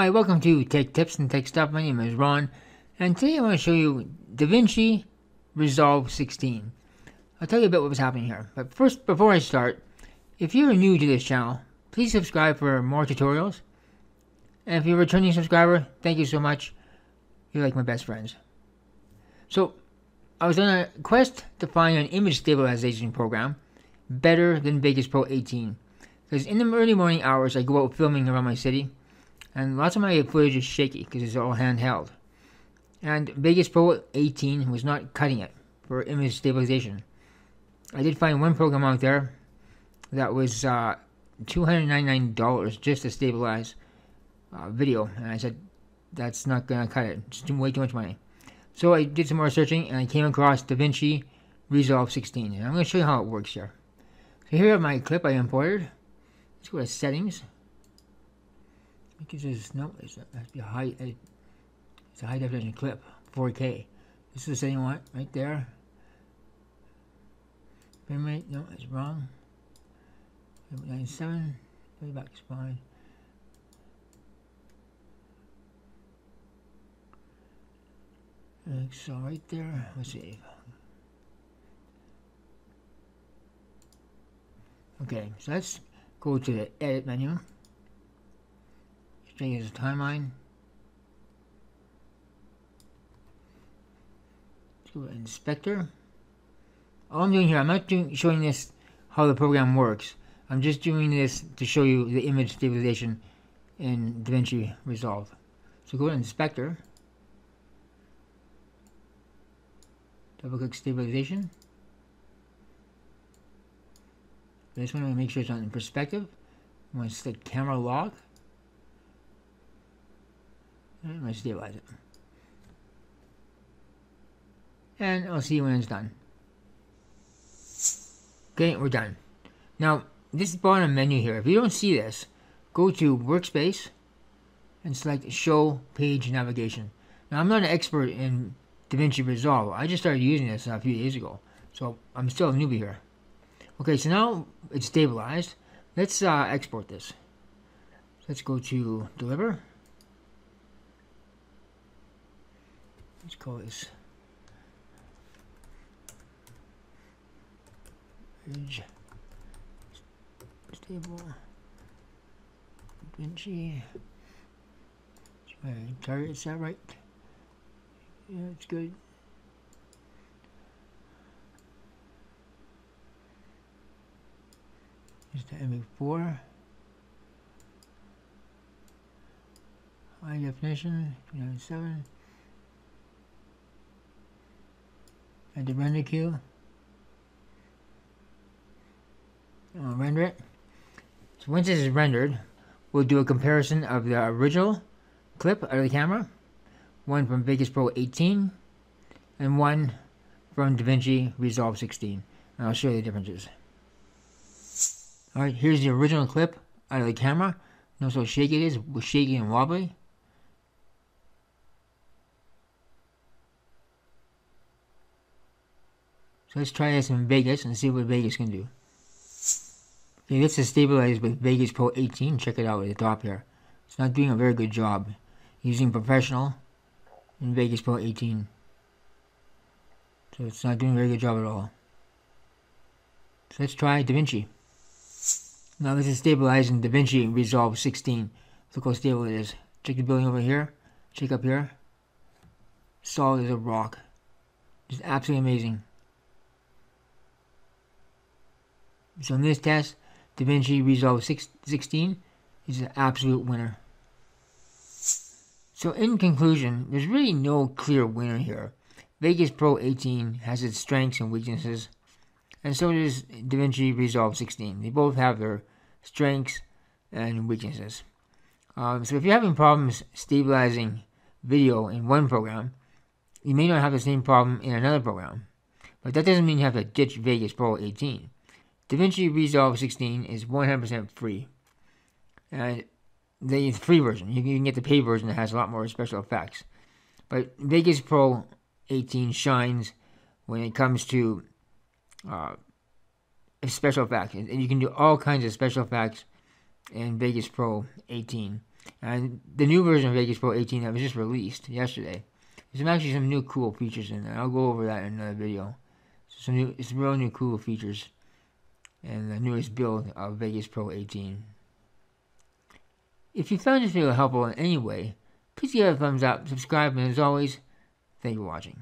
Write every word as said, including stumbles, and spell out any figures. Hi, welcome to Tech Tips and Tech Stuff. My name is Ron, and today I want to show you DaVinci Resolve sixteen. I'll tell you a bit what was happening here, but first, before I start, if you're new to this channel, please subscribe for more tutorials, and if you're a returning subscriber, thank you so much. You're like my best friends. So, I was on a quest to find an image stabilization program better than Vegas Pro eighteen, because in the early morning hours, I go out filming around my city, and lots of my footage is shaky because it's all handheld. And Vegas Pro eighteen was not cutting it for image stabilization. I did find one program out there that was uh, two hundred ninety-nine dollars just to stabilize uh, video. And I said, that's not going to cut it. It's too, way too much money. So I did some more searching and I came across DaVinci Resolve sixteen. And I'm going to show you how it works here. So here are my clip I imported. Let's go to settings. I think it's just, no, it's a high, it's a high definition clip, four K. This is the same one, right there. Frame rate, no, it's wrong. ninety-seven, playback is fine. Like so, right there, let's save. Okay, so let's go to the edit menu. Is a timeline. Let's go to inspector. All I'm doing here, I'm not doing, showing this how the program works. I'm just doing this to show you the image stabilization in DaVinci Resolve. So go to inspector. Double click stabilization. This one, I'm going to make sure it's on perspective. I'm going to select camera lock. I'm going to stabilize it. And I'll see you when it's done. Okay, we're done. Now, this bottom menu here, if you don't see this, go to Workspace and select Show Page Navigation. Now, I'm not an expert in DaVinci Resolve. I just started using this a few days ago, so I'm still a newbie here. Okay, so now it's stabilized. Let's uh, export this. Let's go to Deliver. Let's call this Ridge Stable DaVinci. Target, is that right? Yeah, it's good. It's the M four. High definition, two ninety-seven. At the render queue, and I'll render it. So once this is rendered, we'll do a comparison of the original clip out of the camera, one from Vegas Pro eighteen, and one from DaVinci Resolve sixteen. And I'll show you the differences. All right, here's the original clip out of the camera. Notice how shaky it is, shaky and wobbly. So let's try this in Vegas and see what Vegas can do. Okay, this is stabilized with Vegas Pro eighteen. Check it out at the top here. It's not doing a very good job using professional in Vegas Pro eighteen. So it's not doing a very good job at all. So let's try DaVinci. Now this is stabilized in DaVinci Resolve sixteen. Look how stable it is. Check the building over here. Check up here. Solid as a rock. Just absolutely amazing. So in this test, DaVinci Resolve sixteen is an absolute winner. So in conclusion, there's really no clear winner here. Vegas Pro eighteen has its strengths and weaknesses, and so does DaVinci Resolve sixteen. They both have their strengths and weaknesses. Um, so if you're having problems stabilizing video in one program, you may not have the same problem in another program. But that doesn't mean you have to ditch Vegas Pro eighteen. DaVinci Resolve sixteen is one hundred percent free. And the free version, you can get the paid version that has a lot more special effects. But Vegas Pro eighteen shines when it comes to uh, special effects. And you can do all kinds of special effects in Vegas Pro eighteen. And the new version of Vegas Pro eighteen that was just released yesterday. There's actually some new cool features in there. I'll go over that in another video. Some new, some real new cool features. And the newest build of Vegas Pro eighteen. If you found this video helpful in any way, please give it a thumbs up, subscribe, and as always, thank you for watching.